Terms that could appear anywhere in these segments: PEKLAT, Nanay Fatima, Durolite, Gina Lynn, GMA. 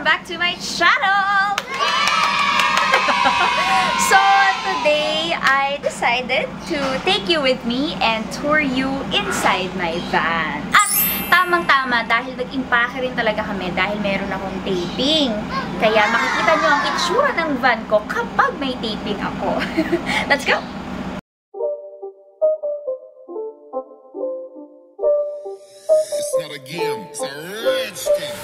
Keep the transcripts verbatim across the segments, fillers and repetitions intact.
welcome back to my channel! So, today I decided to take you with me and tour you inside my van. At tamang-tama dahil nag-impake rin talaga kami dahil meron akong taping. Kaya makikita nyo ang itsura ng van ko kapag may taping ako. Let's go! It's not a game, it's a rich game.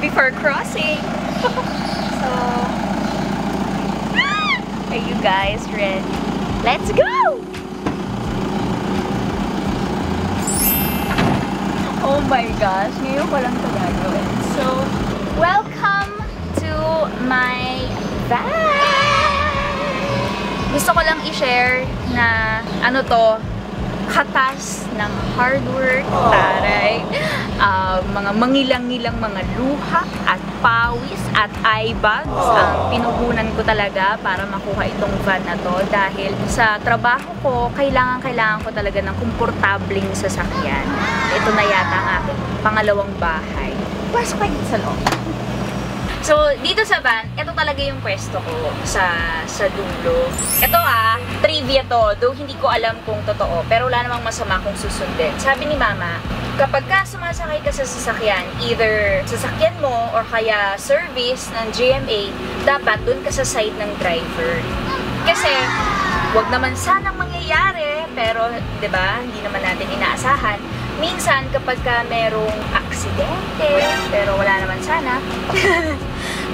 Before crossing. So, are you guys ready? Let's go! Oh my gosh, ngayon ko lang ito gagawin. So, welcome to my van! Gusto ko lang i-share na ano to, katas ng hard work, taray, uh, mga mangilang-ngilang mga luha at pawis at eye bags ang pinugunan ko talaga para makuha itong van na to dahil sa trabaho ko, kailangan-kailangan ko talaga ng komportableng sasakyan. Ito na yata ang aking pangalawang bahay. Pasok kayo sa loob. So, dito sa van, ito talaga yung pwesto ko sa, sa dulo. Ito ah, trivia to, though hindi ko alam kung totoo, pero wala namang masama kung susundin. Sabi ni Mama, kapag ka sumasakay ka sa sasakyan, either sasakyan mo or kaya service ng G M A, dapat dun ka sa side ng driver. Kasi, wag naman sanang mangyayari, pero diba, hindi naman natin inaasahan. Minsan, kapag ka merong aksidente, pero wala naman sana,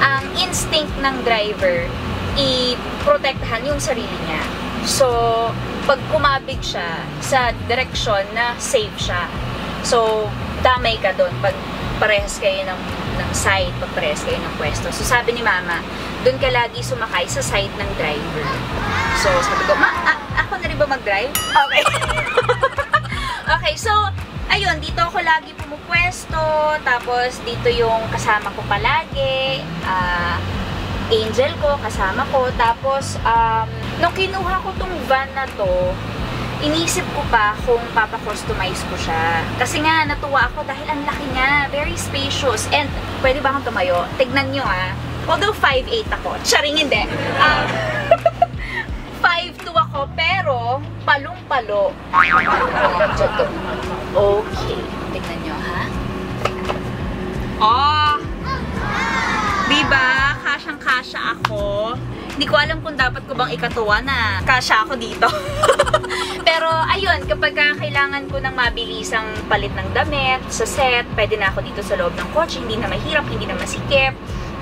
ang instinct ng driver, i-protektahan yung sarili niya. So, pag kumabig siya sa direksyon na safe siya, so, damay ka doon pag parehas kayo ng, ng side, pag parehas kayo ng pwesto. So, sabi ni Mama, doon ka lagi sumakay sa side ng driver. So, sabi ko, Ma, ako na rin ba mag-drive? Okay. Okay, so, ayun, dito ako lagi pumupwesto, tapos dito yung kasama ko palagi, uh, angel ko, kasama ko, tapos um, nung kinuha ko tong van na to, inisip ko pa kung papakustomize ko siya. Kasi nga, natuwa ako dahil ang laki niya, very spacious, and pwede ba akong tumayo? Tignan nyo ah, although five eight ako, charing hindi, um, five two ako, pero palong-palo. Okay. Tignan nyo, ha? Oh! Diba? Kasyang-kasya ako. Hindi ko alam kung dapat ko bang ikatuwa na kasya ako dito. Pero, ayun, kapag kailangan ko ng mabilisang palit ng damit, sa set, pwede na ako dito sa loob ng coach. Hindi na mahirap, hindi na masikip.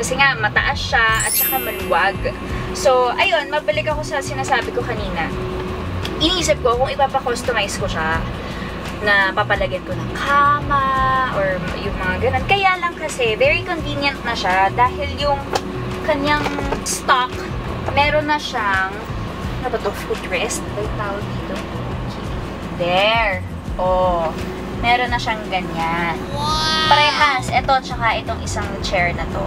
Kasi nga, mataas siya at saka maluwag. So, ayun, mabalik ako sa sinasabi ko kanina. Iniisip ko kung ipapakustomize ko siya na papalagyan ko ng kama or yung mga ganun. Kaya lang kasi, very convenient na siya dahil yung kanyang stock, meron na siyang ano ba ito? Footrest? May tawag dito. There. Oh. Meron na siyang ganyan. Wow. Parehas. Ito at saka itong isang chair na to.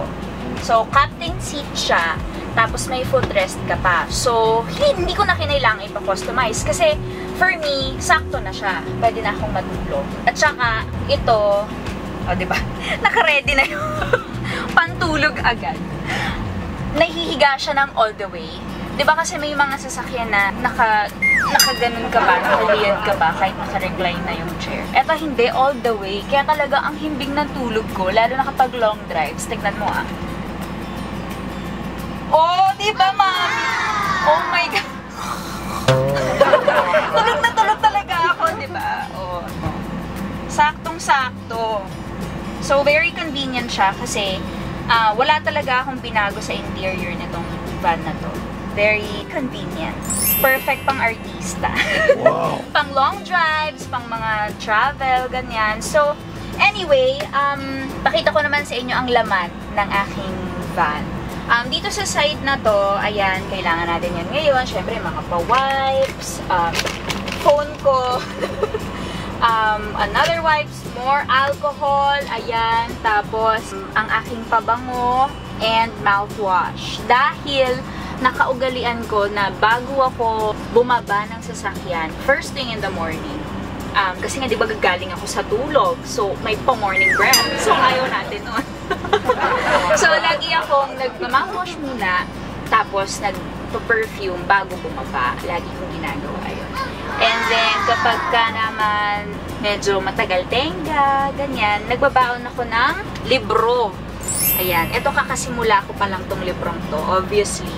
So, captain seat siya. Tapos may footrest ka pa. So, hindi ko na kinailangan ipa-customize. Kasi, for me, sakto na siya. Pwede na akong matulog. At saka, ito, o oh, diba? Naka-ready na yun. Pantulog agad. Nahihiga siya ng all the way. 'Di ba kasi may mga sasakyan na naka nakaganon ka ba, nakaliyad ka ba kahit nakaregline na yung chair. Eto hindi, all the way. Kaya talaga ang himbing ng tulog ko, lalo na kapag long drives. Tignan mo ah. Oh, di ba mami? Oh my God. Tulog na tulog talaga ako, di ba? Oh. Saktong-sakto. So very convenient siya kasi uh, wala talaga akong binago sa interior nitong van na to. Very convenient. Perfect pang artista. Wow. Pang long drives, pang mga travel, ganyan. So, anyway, um, pakita ko naman sa inyo ang laman ng aking van. Um, dito sa side na to, ayan, kailangan natin yan ngayon. Siyempre, mga pa-wipes, um, phone ko, um, another wipes, more alcohol, ayan, tapos ang aking pabango, and mouthwash. Dahil, nakaugalian ko na bago ako bumaba ng sasakyan, first thing in the morning, um, kasi nga diba gagaling ako sa tulog, so may pa-morning breath, so ayaw natin nun. So lagi akong nagmamawash muna, tapos nagpa-perfume bago bumaba, lagi kong ginagawa yun. And then kapag ka naman medyo matagal tenga, ganyan, nagbabaon ako ng libro. Ayan, eto kakasimula ko pa lang tong librong to, obviously.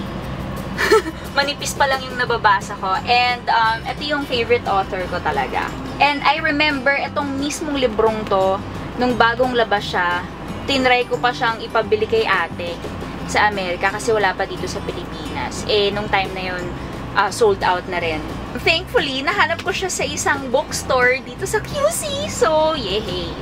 Manipis pa lang yung nababasa ko. And um, ito yung favorite author ko talaga. And I remember itong mismong librong to, nung bagong labas siya, tinry ko pa siyang ipabili kay ate sa Amerika kasi wala pa dito sa Pilipinas. Eh, nung time na yun, uh, sold out na rin. Thankfully, nahanap ko siya sa isang bookstore dito sa Q C. So, yehey!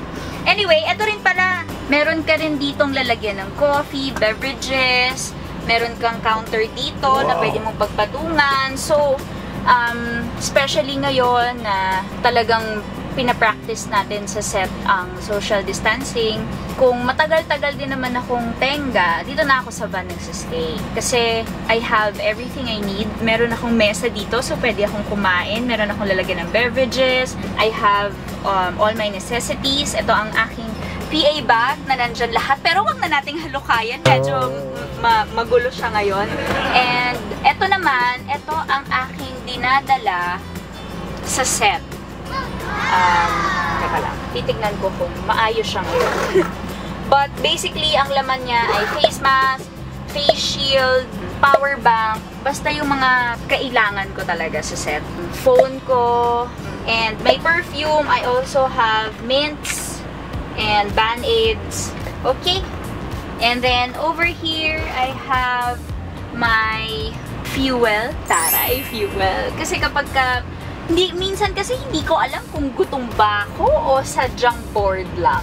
Anyway, ito rin pala. Meron ka rin ditong lalagyan ng coffee, beverages, meron kang counter dito wow. na pwede mong pagpatungan. So, um, especially ngayon na talagang pinapractice natin sa set ang social distancing. Kung matagal-tagal din naman akong tenga, dito na ako sa van nagsistay. Kasi I have everything I need. Meron akong mesa dito, so pwede akong kumain. Meron akong lalagyan ng beverages. I have um, all my necessities. Ito ang aking P A bag na nandyan lahat. Pero wag na nating halukayan. Medyo ma magulo siya ngayon. And eto naman, eto ang aking dinadala sa set. Um, teka lang, titignan ko kung maayos siya ngayon. But basically, ang laman niya ay face mask, face shield, power bank, basta yung mga kailangan ko talaga sa set. Phone ko, and may perfume. I also have mints and band-aids. Okay. And then, over here, I have my fuel. Taray, fuel. Kasi kapag ka Hindi, minsan kasi hindi ko alam kung gutom ba ako o sadyang bored lang.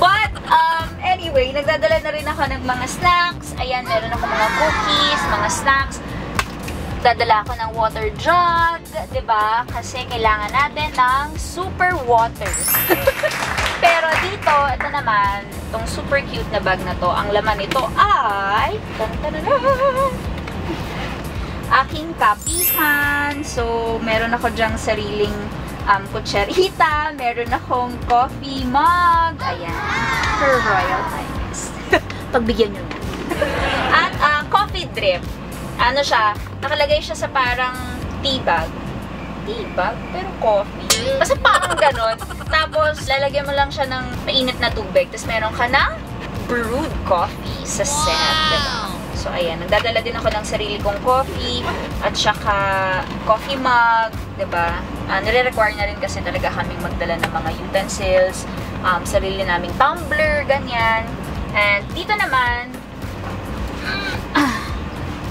But, um, anyway, nagdadala na rin ako ng mga snacks. Ayan, meron ako mga cookies, mga snacks. Dadala ako ng water jug, diba? Kasi kailangan natin ng super water. Pero dito, ito naman, itong super cute na bag na to, ang laman nito ay aking kapihan. So, meron ako dyang sariling um, kutserita. Meron akong coffee mug. Ayan. Her Royal Highness. Pagbigyan nyo. At uh, coffee drip. Ano siya? Nakalagay siya sa parang tea bag. Tea bag? Pero coffee. Basta parang ganon. Tapos, lalagyan mo lang siya ng mainit na tubig. Tapos, meron ka ng brewed coffee sa set. Wow! Diba? So, ayan. Nagdadala din ako ng sarili kong coffee at saka coffee mug, diba? Uh, nire-require na rin kasi talaga kaming magdala ng mga utensils, um, sarili naming tumbler, ganyan. And dito naman, ah,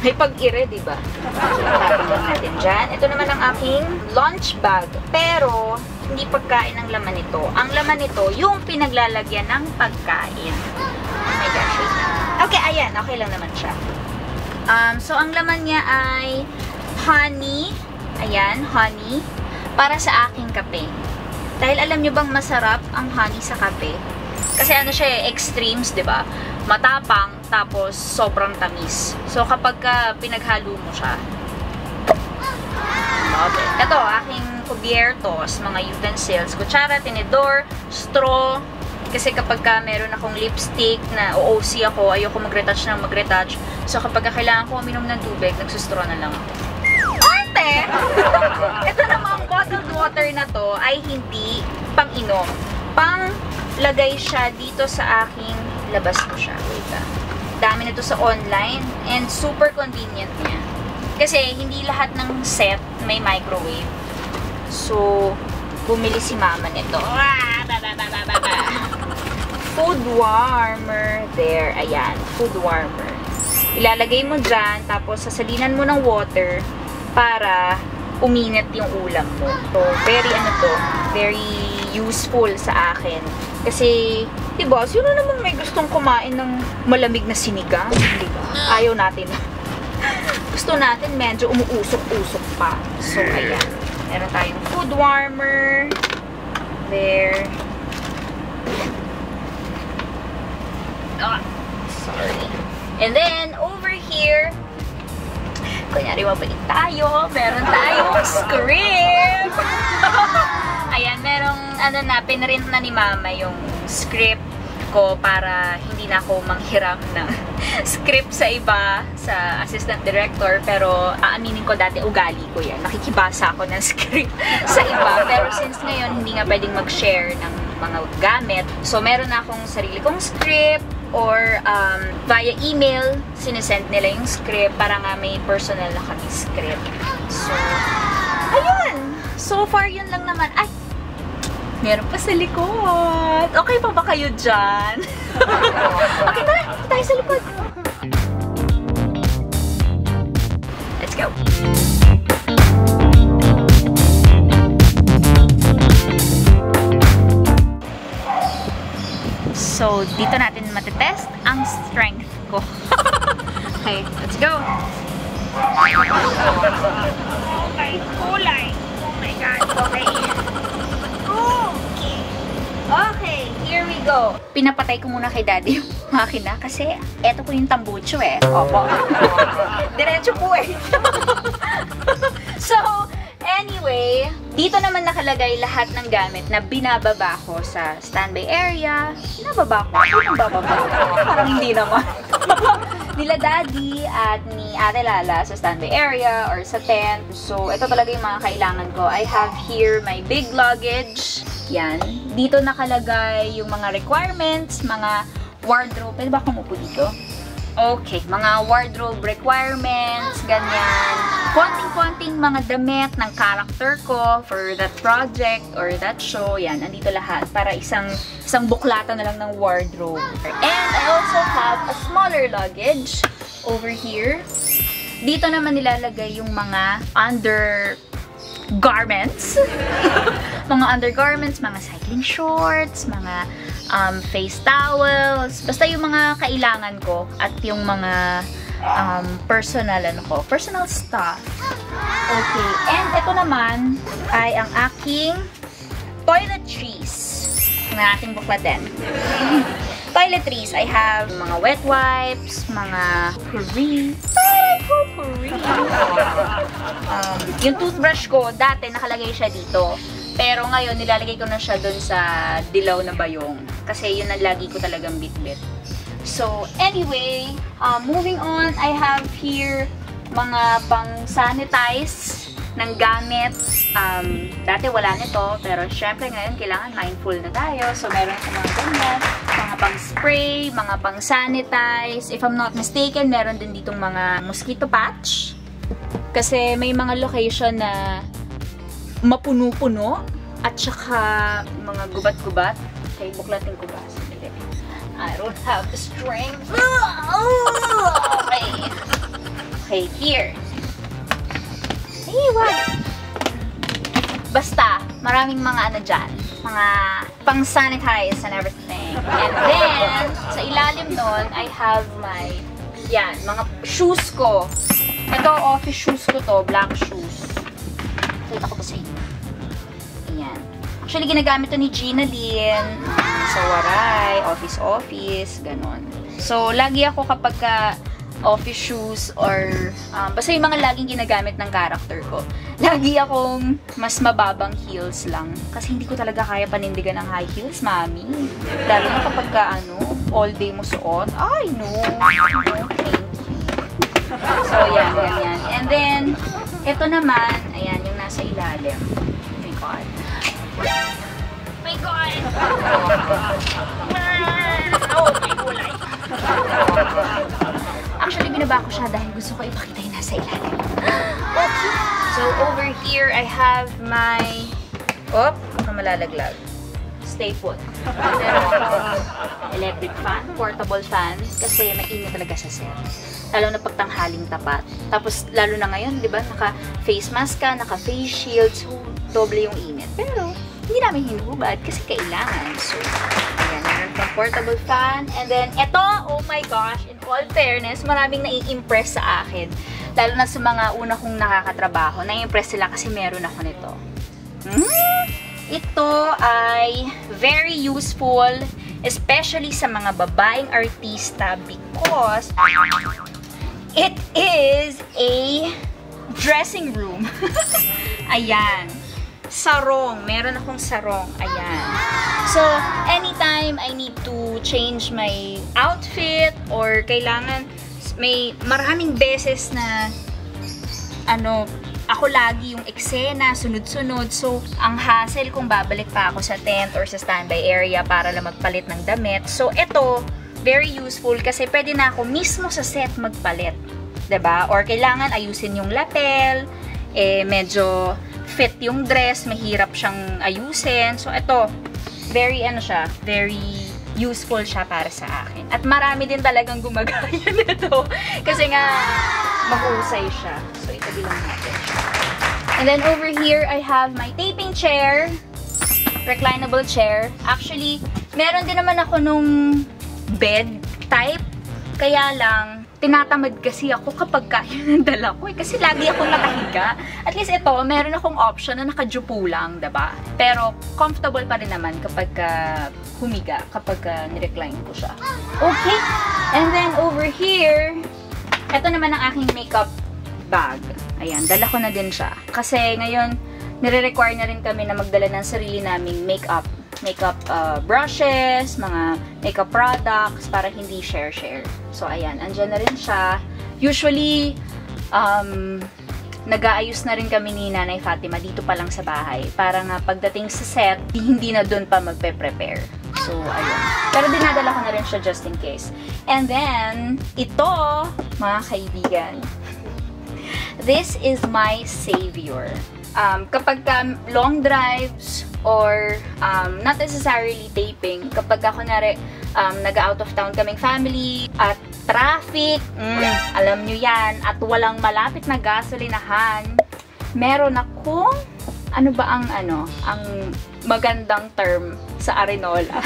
may pag-ire, diba? So, tapos natin dyan. Ito naman ang aking lunch bag. Pero, hindi pagkain ang laman nito. Ang laman nito, yung pinaglalagyan ng pagkain. Oh my gosh, wait na. Okay, ayan. Okay lang naman siya. Um, so, ang laman niya ay honey. Ayan, honey. Para sa aking kape. Dahil alam nyo bang masarap ang honey sa kape? Kasi ano siya, extremes, diba? Matapang, tapos sobrang tamis. So, kapag uh, pinaghalo mo siya. Love it. Ito, aking kubiertos, mga utensils. Kutsara, tinidor, straw, Kasi kapag ka meron akong lipstick na O O C ako, ayoko mag-retouch ng mag-retouch. So kapag kailangan ko uminom ng tubig, nagsustro na lang ako. Arte! Ito namang bottled water na to ay hindi pang-inom. Pang-lagay siya dito sa aking labas ko siya. Wait ah. Dami na to sa online and super convenient niya. Kasi hindi lahat ng set may microwave. So, bumili si mama nito. Wah! Ba, ba, ba, ba, ba, ba. Food warmer there. Ayan, food warmer. Ilalagay mo dyan, tapos sasalinan mo ng water para uminit yung ulam mo. So, very ano to, very useful sa akin. Kasi, diba, sino naman may gustong kumain ng malamig na sinigang? Diba? Ayaw natin. Gusto natin medyo umuusok-usok pa. So, ayan. Meron tayong food warmer. There. Ah, sorry. And then, over here, kunyari mabalik tayo, meron tayong script. Ayan, merong ano na, pinrint na ni mama yung script ko para hindi na ako manghiram ng script sa iba, sa assistant director. Pero aaminin ko, dati ugali ko yan. Nakikibasa ako ng script sa iba. Pero since ngayon, hindi nga pwedeng mag-share ng mga gamit. So, meron na akong sarili kong script or um, via email, sinesend nila yung script para nga may personal na kami script. So, ayun! So far, yun lang naman. Ay! Meron pa sa likod. Okay pa ba kayo dyan? Okay, tara! Tayo sa likod! Let's go! So, dito natin matetest ang strength ko. Okay, let's go! Okay, kulay! Oh my God, okay! Okay! Okay, here we go! Pinapatay ko muna kay daddy yung makina kasi eto po yung tambucho eh. Opo. Diretso po eh. So, anyway, dito naman nakalagay lahat ng gamit na binababa ko sa standby area. Binababa ko? Ano bababa? Parang hindi naman. Nila daddy at ni Ate Lala sa standby area or sa tent. So, ito talaga yung mga kailangan ko. I have here my big luggage. Yan. Dito nakalagay yung mga requirements, mga wardrobe. Pwede ba kumupo dito? Okay. Mga wardrobe requirements, ganyan. Konting-konting mga damit ng character ko for that project or that show. Yan, andito lahat. Para isang, isang buklata na lang ng wardrobe. And I also have a smaller luggage over here. Dito naman nilalagay yung mga undergarments. Mga undergarments, mga cycling shorts, mga um, face towels. Basta yung mga kailangan ko at yung mga Um, personal ano ko, personal stuff. Okay, and ito naman ay ang aking toiletries. Tingnan natin buklat din. Toiletries, I have mga wet wipes, mga puri. Ay, puri. Um, yung toothbrush ko, dati nakalagay siya dito. Pero ngayon, nilalagay ko na siya dun sa dilaw na bayong. Kasi yun ang lagi ko talagang bitbit. So, anyway, uh, moving on, I have here mga pang-sanitize ng gamit. Um, dati wala nito, pero syempre ngayon kailangan mindful na tayo. So, meron sa mga ganyan, mga pang-spray, mga pang-sanitize. If I'm not mistaken, meron din ditong mga mosquito patch. Kasi may mga location na mapuno-puno at saka mga gubat-gubat. Okay, buklatin ko ba? I don't have the strength. Okay. Okay, here. Hey, what? Basta, maraming mga ano dyan. Mga pang-sanitize and everything. And then, sa ilalim nun, I have my, yan, mga shoes ko. Ito, office shoes ko to. Black shoes. Kita ko ba sa inyo? Ayan. Actually, ginagamit to ni Gina Lynn. So, waray, office-office, ganon. So, lagi ako kapag ka office shoes or um, basta yung mga laging ginagamit ng character ko. lagi akong mas mababang heels lang. Kasi hindi ko talaga kaya panindigan ng high heels, mami. Lalo na kapag ka, ano, all day mo suot. Ay, no. Thank you. So, yan, ganyan. And then, ito naman, ayan, yung nasa ilalim. Oh my God. Oh my God. Oh, may kulay. Actually, binaba ko siya dahil gusto ko ipakita yung nasa ilalim. Okay. So, over here, I have my... Oop, baka malalaglag. Stay put. Electric fan, portable fan. Kasi mainit talaga sa set. Lalo na pagtanghaling tapat. Tapos, lalo na ngayon, di ba, naka-face mask ka, naka-face shield. So, doble yung init. Pero, hindi namin hinubad kasi kailangan. So, portable fan. And then, eto, oh my gosh, in all fairness, maraming nai-impress sa akin. Lalo na sa mga una kong nakakatrabaho. Nai-impress sila kasi meron ako nito. Hmm? Ito ay very useful, especially sa mga babaeng artista because it is a dressing room. Ayan. Sarong. Meron akong sarong. Ayan. So, anytime I need to change my outfit or kailangan, may maraming beses na ano, ako lagi yung eksena, sunod-sunod. So, ang hassle kung babalik pa ako sa tent or sa standby area para lang magpalit ng damit. So, ito, very useful kasi pwede na ako mismo sa set magpalit. Diba? Or kailangan ayusin yung lapel, eh, medyo fit yung dress, mahirap siyang ayusin. So, ito, very, ano siya, very useful siya para sa akin. At marami din talagang gumagaya nito. Kasi nga, mahusay siya. So, itabi lang natin siya. And then, over here, I have my taping chair. Reclinable chair. Actually, meron din naman ako nung bed type. Kaya lang, tinatamad kasi ako kapag kaya ng dala ko eh. Kasi lagi akong nakahiga. At least ito, meron akong option na nakadyupo lang, diba? Pero comfortable pa rin naman kapag uh, humiga, kapag uh, nirecline ko siya. Okay. And then over here, ito naman ang aking makeup bag. Ayan, dala ko na din siya. Kasi ngayon, nire-require na rin kami na magdala ng sarili naming makeup. Makeup uh, brushes, mga makeup products, para hindi share-share. So, ayan. Andyan na rin siya. Usually, um, nag-aayos na rin kami ni Nanay Fatima dito pa lang sa bahay. Para nga pagdating sa set, hindi na dun pa magpe-prepare. So, ayan. Pero dinadala ko na rin siya just in case. And then, ito, mga kaibigan. This is my savior. Um, kapag ka long drives, or um, not necessarily taping. Kapag ako nare, um, nag-out of town kaming family, at traffic, mm, alam nyo yan, at walang malapit na gasolinahan, meron akong, ano ba ang, ano, ang magandang term sa Arinola?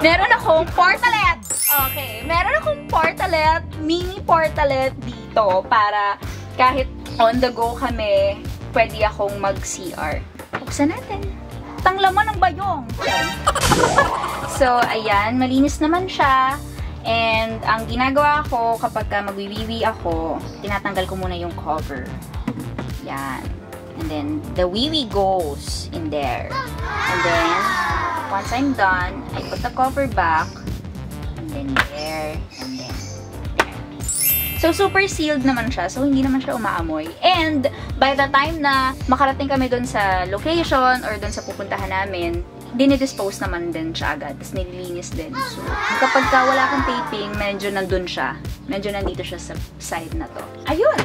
Meron akong portalet! Okay, meron akong portalet, mini portalet dito, para kahit on the go kami, pwede akong mag-C R. Buksan natin. Tanglaman ng bayong. So, ayan. Malinis naman siya. And, ang ginagawa ko, kapag ka magwiwiwi ako, tinatanggal ko muna yung cover. Yan. And then, the wiwi goes in there. And then, once I'm done, I put the cover back. And then there. And then there. So, super sealed naman siya. So, hindi naman siya umaamoy. And, by the time na makarating kami doon sa location or doon sa pupuntahan namin, dinidispose naman din siya agad. Tapos nililinis din. So, kapag ka wala kang taping, medyo nandun siya. Medyo nandito siya sa side na to. Ayun!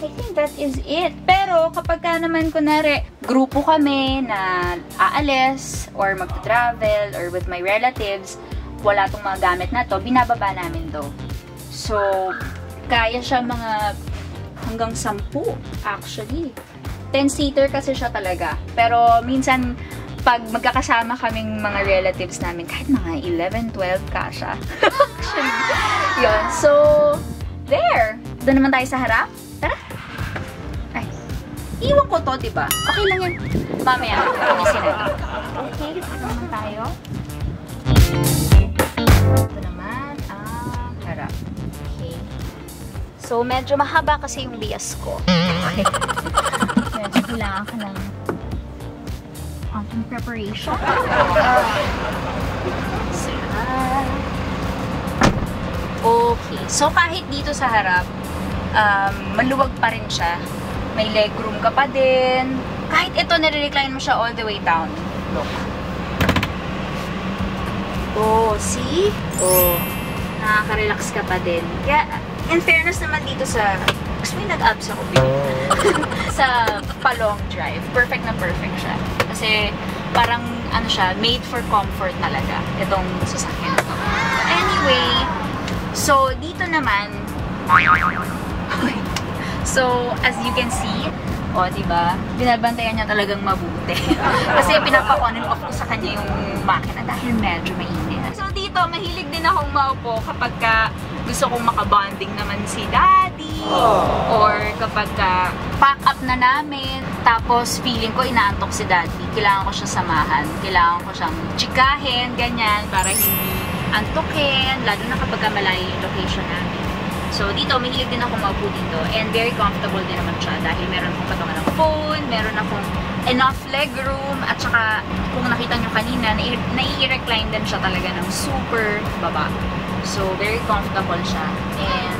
I think that is it. Pero kapag ka naman, kunwari, grupo kami na aalis or magta-travel or with my relatives, wala tong mga gamit na to, binababa namin to. So, kaya siya mga hanggang sampu, actually. ten-seater kasi siya talaga. Pero minsan, pag magkakasama kaming mga relatives namin, kahit mga eleven, twelve ka siya. Actually, yun. So, there. Doon naman tayo sa harap. Tara. Ay. Iwan ko to, diba? Okay lang yan. Mamaya, pinisin natin. Okay, ito naman tayo. Ito naman ang harap. So, medyo mahaba kasi yung bias ko. Okay. kailangan ka ng konting preparation. Okay. So, kahit dito sa harap, um, maluwag pa rin siya. May legroom ka pa din. Kahit ito, nare-recline mo siya all the way down. Look. Oh, see? Oh. Nakaka-relax ka pa din. Kaya, in fairness naman dito sa... Kasi may nag-abs ako sa pa-long drive. Perfect na perfect siya. Kasi parang ano siya, made for comfort talaga. Itong sasakyan ito. Anyway, so dito naman... So, as you can see, o, oh, diba? Binabantayan niya talagang mabuti. Kasi pinapakon and off ko sa kanya yung makina dahil medyo mainit. So, dito, mahilig din akong maupo kapag ka gusto kong makabonding naman si Daddy. Or kapag ka pack up na namin, tapos feeling ko inaantok si Daddy. Kailangan ko siya samahan. Kailangan ko siyang chikahin, ganyan, para hindi antokin. Lalo na kapag ka malayo yung location namin. So, dito, mahilig din ako maupo dito. And very comfortable din naman siya. Dahil meron akong patungan ng phone, meron akong enough leg room. At saka, kung nakita nyo kanina, nai-recline din siya talaga ng super baba. So, very comfortable siya. And,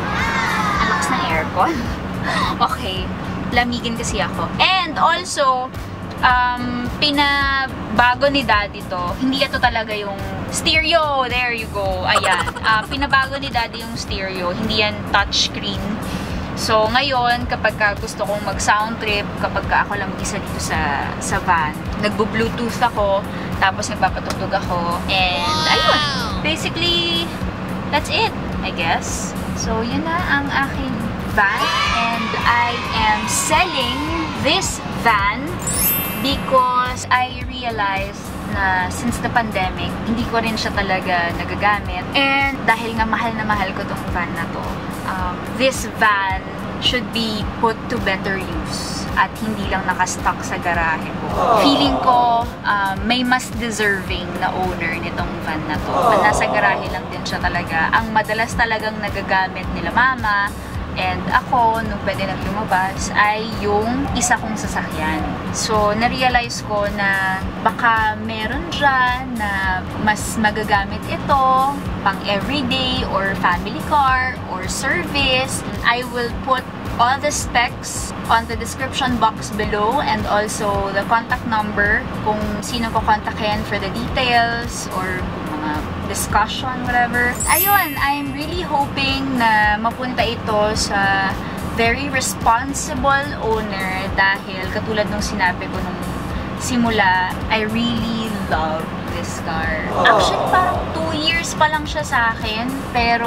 ang lakas ng aircon. Okay. Lamigin kasi ako. And also, um, pinabago ni Daddy to. Hindi ito talaga yung stereo, there you go. Ayan. Uh, pinabago ni Daddy yung stereo. Hindi yan touchscreen. So, ngayon, kapag ka gusto kong mag-sound trip, kapag ka ako lang mag-isa dito sa, sa van, nagbo-bluetooth ako, tapos nagpapatugtog ako. And, ayun. Basically, that's it, I guess. So, yun na ang aking van. And I am selling this van because I realized na since the pandemic, hindi ko rin siya talaga nagagamit. And dahil nga mahal na mahal ko tong van na to, um, this van should be put to better use at hindi lang nakastock sa garahe ko. Aww. Feeling ko um, may mas deserving na owner nitong van na to. At nasa garahe lang din siya talaga. Ang madalas talagang nagagamit nila Mama and ako, nung pwede nang lumabas, ay yung isa kong sasakyan. So, narealize ko na baka meron dyan na mas magagamit ito pang everyday or family car or service. I will put all the specs on the description box below and also the contact number kung sino ko kontakin for the details or discussion, whatever. Ayun, I'm really hoping na mapunta ito sa very responsible owner dahil katulad nung sinabi ko nung simula, I really love this car. Actually, parang two years pa lang siya sa akin, pero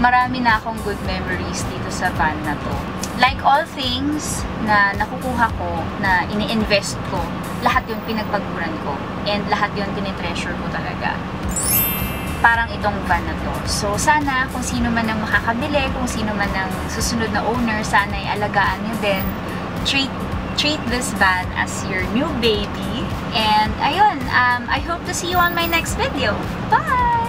marami na akong good memories dito sa van na to. Like all things na nakukuha ko, na ini-invest ko, lahat yun pinagpaguran ko. And lahat yun tinitreasure ko talaga. Parang itong van na to. So, sana kung sino man ang makakabili, kung sino man ang susunod na owner, sana ay alagaan nyo din. Treat, treat this van as your new baby. And, ayun, um, I hope to see you on my next video. Bye!